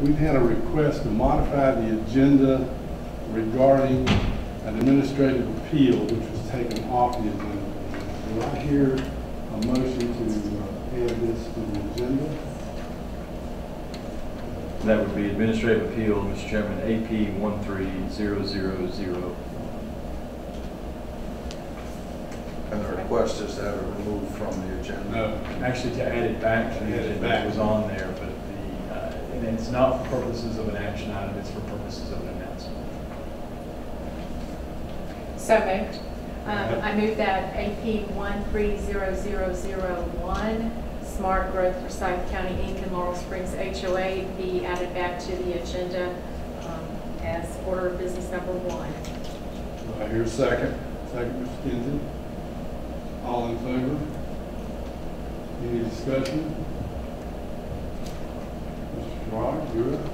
we've had a request to modify the agenda regarding an administrative appeal which was taken off the agenda. Do I hear a motion to add this to the agenda? That would be administrative appeal, Mr. Chairman, AP13000. And the request is to have it removed from the agenda? No, actually to add it back to the agenda. It was on there, but the, and it's not for purposes of an action item, it's for purposes of an announcement. So moved. I move that AP130001 Smart Growth for Forsyth County, Inc. and Laurel Springs HOA be added back to the agenda as order of business number 1. I hear a second. Second, Mr. Kinsey. All in favor? Any discussion? Mr. Rod, you're up.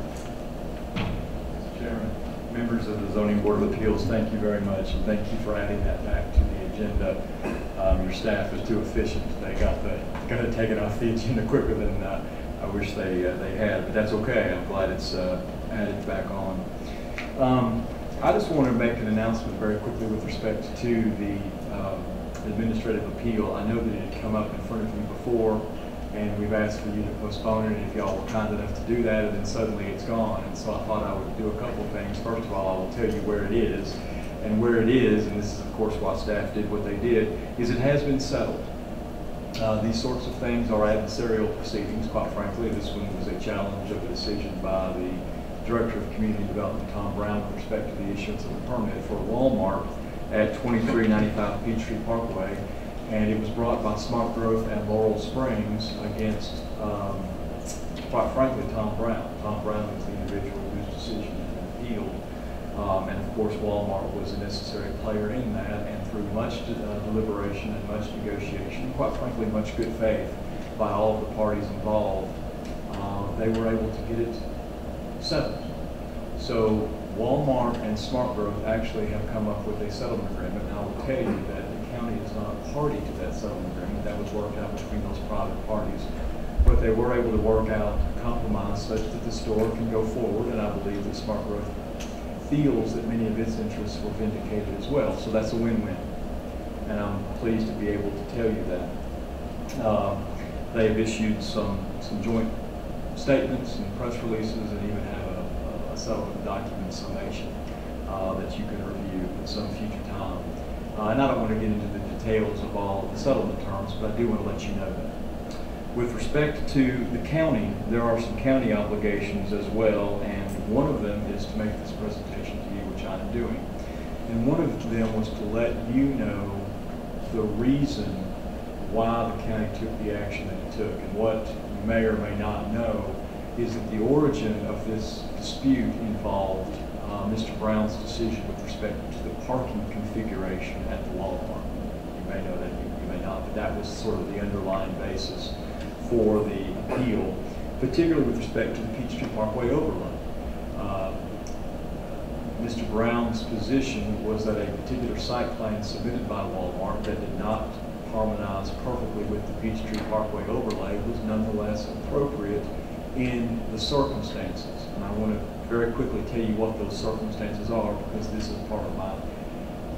Mr. Chairman, members of the Zoning Board of Appeals, thank you very much, and thank you for adding that back to the agenda. Your staff was too efficient. They got the going to take it off the agenda quicker than I wish they had, but that's okay. I'm glad it's added back on. I just want to make an announcement very quickly with respect to the administrative appeal. I know that it had come up in front of you before, and we've asked for you to postpone it if y'all were kind enough to do that, and then suddenly it's gone. And so I thought I would do a couple of things. First of all, I will tell you where it is. And where it is, and this is of course why staff did what they did, is it has been settled. These sorts of things are adversarial proceedings, quite frankly. This one was a challenge of a decision by the Director of Community Development, Tom Brown, with respect to the issuance of a permit for Walmart at 2395 Peachtree Parkway. And it was brought by Smart Growth and Laurel Springs against, quite frankly, Tom Brown. Tom Brown is the individual whose decision has been appealed. And of course, Walmart was a necessary player in that, and through much deliberation and much negotiation, and quite frankly, much good faith by all of the parties involved, they were able to get it settled. So Walmart and Smart Growth actually have come up with a settlement agreement, and I will tell you that the county is not a party to that settlement agreement. That was worked out between those private parties. But they were able to work out a compromise such that the store can go forward, and I believe that Smart Growth feels that many of its interests were vindicated as well. So that's a win-win. And I'm pleased to be able to tell you that. They have issued some joint statements and press releases and even have a settlement document summation that you can review at some future time. And I don't want to get into the details of all the settlement terms, but I do want to let you know that. With respect to the county, there are some county obligations as well, and one of them is to make this presentation to you, which I am doing. And one of them was to let you know the reason why the county took the action that it took. And what you may or may not know is that the origin of this dispute involved Mr. Brown's decision with respect to the parking configuration at the Walmart. You may know that, you may not, but that was sort of the underlying basis for the appeal, particularly with respect to the Peachtree Parkway overlay. Mr. Brown's position was that a particular site plan submitted by Walmart that did not harmonize perfectly with the Peachtree Parkway overlay was nonetheless appropriate in the circumstances. And I want to very quickly tell you what those circumstances are, because this is part of my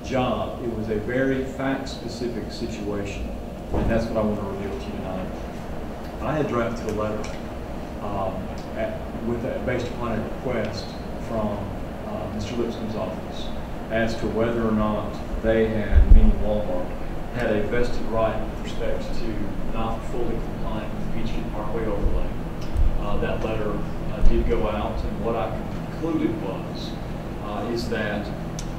job. It was a very fact-specific situation, and that's what I want to reveal to you tonight. I had drafted a letter based upon a request from Mr. Lipscomb's office as to whether or not they had, meaning Walmart, had a vested right with respect to not fully complying with the Peachtree Parkway overlay. That letter did go out, and what I concluded was is that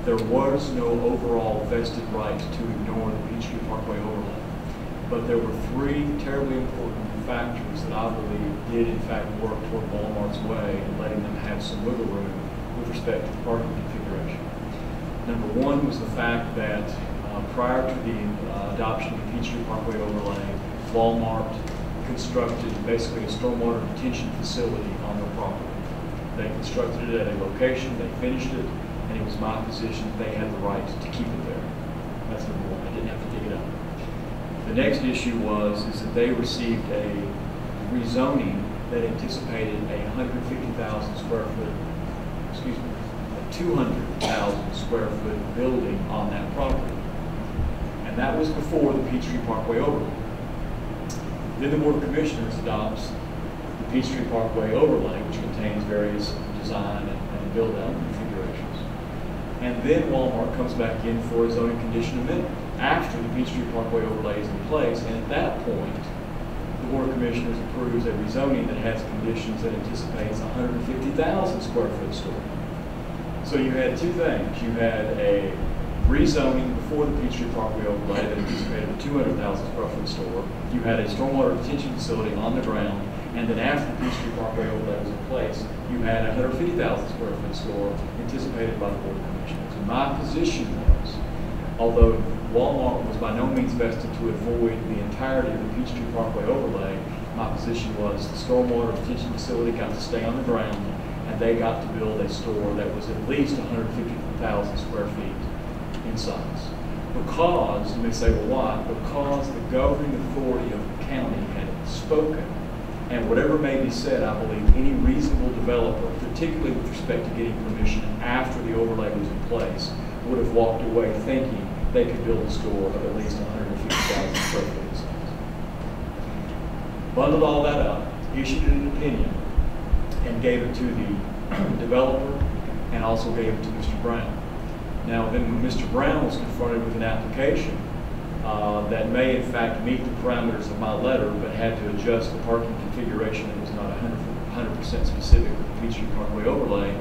there was no overall vested right to ignore the Peachtree Parkway overlay, but there were three terribly important factors that I believe did in fact work toward Walmart's way and letting them have some wiggle room with respect to the parking configuration. Number one was the fact that prior to the adoption of the Peachtree Parkway overlay, Walmart constructed basically a stormwater detention facility on their property. They constructed it at a location, they finished it, and it was my position they had the right to keep it there. That's number one. I didn't have to dig it up. The next issue was that they received a rezoning that anticipated a 150,000 200,000 square foot, excuse me, a 200,000 square foot building on that property. And that was before the Peachtree Parkway overlay. Then the Board of Commissioners adopts the Peachtree Parkway overlay, which contains various design and build-out configurations. And then Walmart comes back in for a zoning condition amendment after the Peachtree Parkway overlay is in place. And at that point, the Board of Commissioners approves a rezoning that has conditions that anticipates 150,000 square foot store. So you had two things. You had a rezoning before the Peachtree Parkway overlay that anticipated a 200,000 square foot store. You had a stormwater detention facility on the ground. And then after the Peachtree Parkway overlay was in place, you had a 150,000 square foot store anticipated by the Board of Commissioners. And my position was, although Walmart was by no means vested to avoid the entirety of the Peachtree Parkway overlay, my position was the stormwater detention facility got to stay on the ground, and they got to build a store that was at least 150,000 square feet in size. Because, you may say, well, why? Because the governing authority of the county had spoken. And whatever may be said, I believe any reasonable developer, particularly with respect to getting permission after the overlay was in place, would have walked away thinking they could build a store of at least 150,000 square feet in size. Bundled all that up, issued an opinion, and gave it to the developer, and also gave it to Mr. Brown. Now, then when Mr. Brown was confronted with an application that may in fact meet the parameters of my letter, but had to adjust the parking configuration that was not 100% specific with the Peachtree Parkway overlay,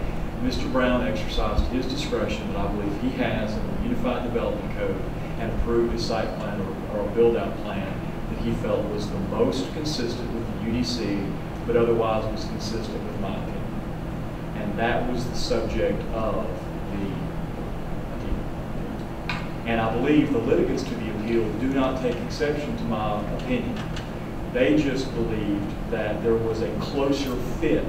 Mr. Brown exercised his discretion that I believe he has in the Unified Development Code and approved a site plan or a build-out plan that he felt was the most consistent with the UDC, but otherwise was consistent with my opinion. And that was the subject of the appeal. And I believe the litigants to the appeal do not take exception to my opinion. They just believed that there was a closer fit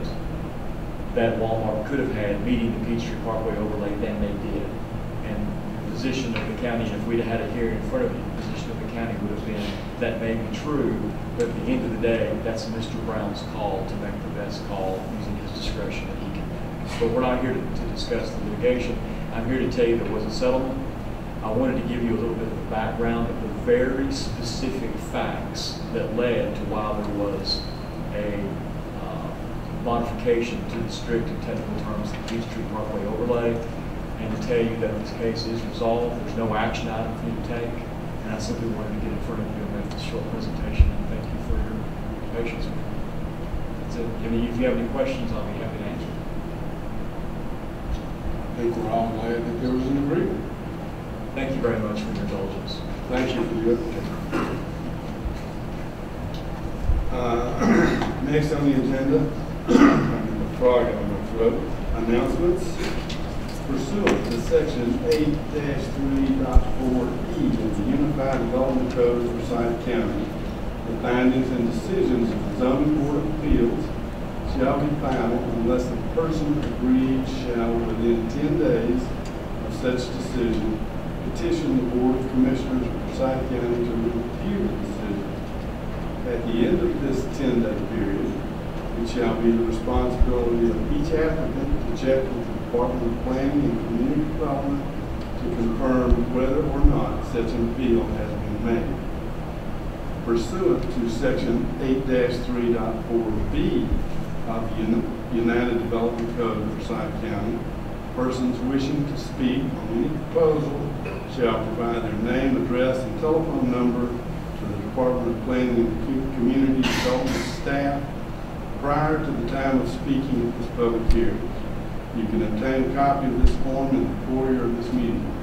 that Walmart could have had meeting the Peachtree Parkway overlay than they did. And the position of the county, if we'd had a hearing in front of you, the position of the county would have been, that may be true, but at the end of the day, that's Mr. Brown's call to make the best call using his discretion that he can make. But we're not here to discuss the litigation. I'm here to tell you there was a settlement. I wanted to give you a little bit of the background of the very specific facts that led to why there was a modification to the strict and technical terms of the Peachtree Parkway overlay, and to tell you that this case is resolved. There's no action item for you to take, and I simply wanted to get in front of you and make this short presentation, and thank you for your patience. That's it. I mean, if you have any questions, I'll be happy to answer. I think we're all glad that there was an agreement. Thank you very much for your indulgence. Thank you for your opinion. Next on the agenda, announcements. Pursuant to section 8-3.4E of the Unified Development Code for Forsyth County, the findings and decisions of the Zoning Board of Appeals shall be final unless the person agreed shall, within 10 days of such decision, petition the Board of Commissioners of Forsyth County to review the decision. At the end of this 10-day period, it shall be the responsibility of each applicant to check with the Department of Planning and Community Development to confirm whether or not such an appeal has been made. Pursuant to Section 8-3.4B of the United Development Code for Forsyth County, persons wishing to speak on any proposal shall provide their name, address, and telephone number to the Department of Planning and Community Development staff prior to the time of speaking at this public hearing. You can obtain a copy of this form in the foyer of this meeting.